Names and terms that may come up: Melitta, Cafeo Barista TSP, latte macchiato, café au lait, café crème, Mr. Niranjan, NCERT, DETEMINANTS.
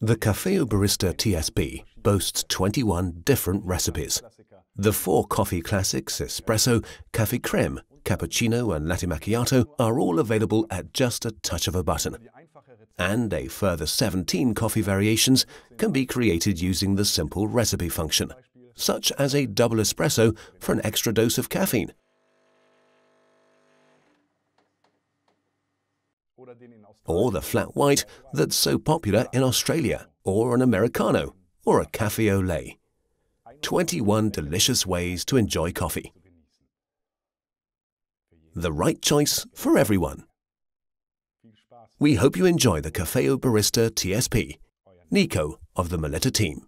The Cafeo Barista TSP boasts 21 different recipes. The 4 coffee classics, espresso, café crème, cappuccino and latte macchiato, are all available at just a touch of a button. And a further 17 coffee variations can be created using the simple recipe function, such as a double espresso for an extra dose of caffeine, or the flat white that's so popular in Australia, or an Americano, or a café au lait. 21 delicious ways to enjoy coffee. The right choice for everyone. We hope you enjoy the Cafeo Barista TSP. Nico of the Melitta team.